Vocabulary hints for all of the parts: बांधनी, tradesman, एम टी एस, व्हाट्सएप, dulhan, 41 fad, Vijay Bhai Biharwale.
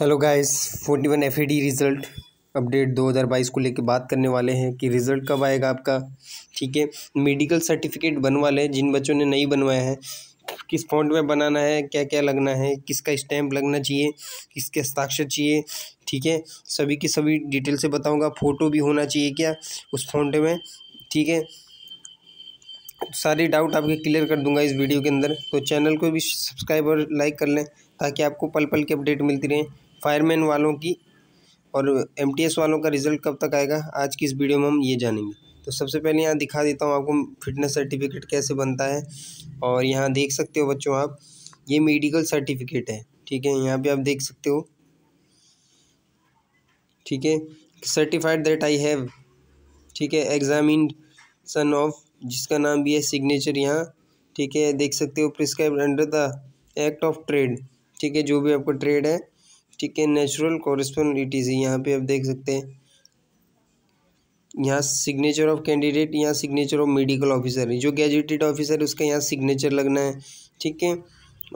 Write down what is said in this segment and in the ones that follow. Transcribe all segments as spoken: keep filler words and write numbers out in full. Hello guys, forty one F A D result update दो हज़ार बाईस को लेकर बात करने वाले हैं कि रिज़ल्ट कब आएगा आपका। ठीक है, मेडिकल सर्टिफिकेट बनवा लें जिन बच्चों ने नहीं बनवाया है, किस फॉन्ट में बनाना है, क्या क्या लगना है, किसका स्टैम्प लगना चाहिए, किसके हस्ताक्षर चाहिए। ठीक है, सभी की सभी डिटेल से बताऊँगा। फ़ोटो भी होना चाहिए क्या उस फॉन्ट में। ठीक है, सारे डाउट आपके क्लियर कर दूंगा इस वीडियो के अंदर। तो चैनल को भी सब्सक्राइब और लाइक कर लें ताकि आपको पल पल की अपडेट मिलती रहे। फायरमैन वालों की और एम टी एस वालों का रिज़ल्ट कब तक आएगा, आज की इस वीडियो में हम ये जानेंगे। तो सबसे पहले यहाँ दिखा देता हूँ आपको फिटनेस सर्टिफिकेट कैसे बनता है। और यहाँ देख सकते हो बच्चों आप, ये मेडिकल सर्टिफिकेट है। ठीक है, यहाँ पर आप देख सकते हो। ठीक है, सर्टिफाइड दैट आई हैव। ठीक है, एग्जामिनेशन ऑफ, जिसका नाम भी है, सिग्नेचर यहाँ। ठीक है, देख सकते हो, prescribe under the act of trade. ठीक है, जो भी आपका ट्रेड है। ठीक है, natural correspond E T C, यहाँ पर आप देख सकते हैं। यहाँ सिग्नेचर ऑफ कैंडिडेट, यहाँ सिग्नेचर ऑफ मेडिकल ऑफिसर, जो गैजेटेड ऑफिसर उसका यहाँ सिग्नेचर लगना है। ठीक है,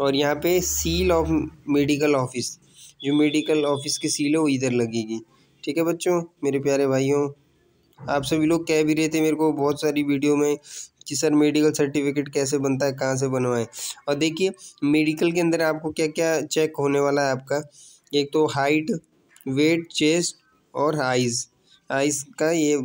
और यहाँ पे सील ऑफ मेडिकल ऑफिस, जो मेडिकल ऑफिस की सील है वो इधर लगेगी। ठीक है बच्चों, मेरे प्यारे भाइयों, आप सभी लोग कह भी रहे थे मेरे को बहुत सारी वीडियो में कि सर मेडिकल सर्टिफिकेट कैसे बनता है, कहाँ से बनवाएं। और देखिए मेडिकल के अंदर आपको क्या क्या चेक होने वाला है आपका। एक तो हाइट, वेट, चेस्ट और आइज़। आइज़ का ये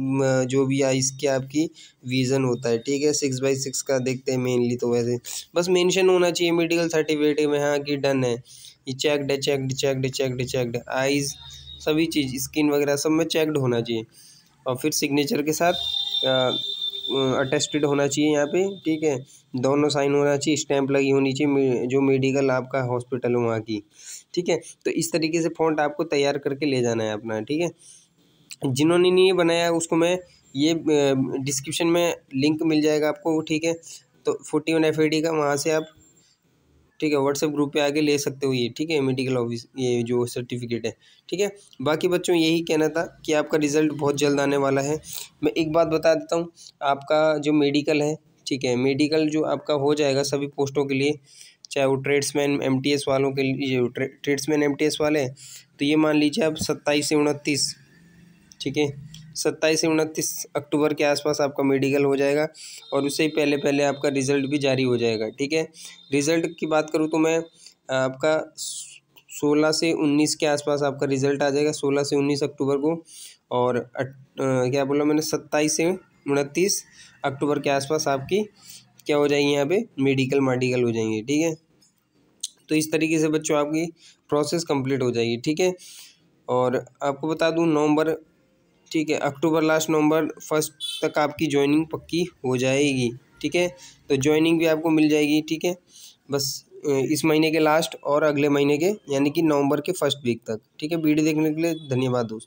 जो भी आइज़ की आपकी विज़न होता है। ठीक है, सिक्स बाई सिक्स का देखते हैं मेनली। तो वैसे बस मेंशन होना चाहिए मेडिकल सर्टिफिकेट में हाँ कि डन है, ये checked checked checked checked checked. Eyes, सभी चीज़, स्किन वगैरह सब में चेकड होना चाहिए। और फिर सिग्नेचर के साथ अटेस्टेड होना चाहिए यहाँ पे। ठीक है, दोनों साइन होना चाहिए, स्टैंप लगी होनी चाहिए जो मेडिकल आपका हॉस्पिटल हो वहाँ की। ठीक है, तो इस तरीके से फॉन्ट आपको तैयार करके ले जाना है अपना। ठीक है, जिन्होंने नहीं बनाया उसको मैं ये डिस्क्रिप्शन में लिंक मिल जाएगा आपको। ठीक है, तो forty one F A D का वहाँ से आप, ठीक है, व्हाट्सएप ग्रुप पे आके ले सकते हो ये। ठीक है, मेडिकल ऑफिस ये जो सर्टिफिकेट है। ठीक है, बाकी बच्चों यही कहना था कि आपका रिज़ल्ट बहुत जल्द आने वाला है। मैं एक बात बता देता हूँ, आपका जो मेडिकल है, ठीक है, मेडिकल जो आपका हो जाएगा सभी पोस्टों के लिए, चाहे वो ट्रेड्समैन एम टी एस वालों के लिए, ट्रे, ट्रेड्समैन एम टी एस वाले, तो ये मान लीजिए आप सत्ताईस से उनतीस, ठीक है, सत्ताईस से उनतीस अक्टूबर के आसपास आपका मेडिकल हो जाएगा। और उससे ही पहले पहले आपका रिज़ल्ट भी जारी हो जाएगा। ठीक है, रिज़ल्ट की बात करूँ तो मैं आपका सोलह से उन्नीस के आसपास आपका रिज़ल्ट आ जाएगा, सोलह से उन्नीस अक्टूबर को। और अ, क्या बोला मैंने, सत्ताईस से उनतीस अक्टूबर के आसपास आपकी क्या हो जाएगी यहाँ पे, मेडिकल मार्डिकल हो जाएंगे। ठीक है, तो इस तरीके से बच्चों आपकी प्रोसेस कंप्लीट हो जाएगी। ठीक है, और आपको बता दूँ नवंबर, ठीक है, अक्टूबर लास्ट नवंबर फर्स्ट तक आपकी ज्वाइनिंग पक्की हो जाएगी। ठीक है, तो ज्वाइनिंग भी आपको मिल जाएगी। ठीक है, बस इस महीने के लास्ट और अगले महीने के, यानी कि नवंबर के फर्स्ट वीक तक। ठीक है, वीडियो देखने के लिए धन्यवाद दोस्त।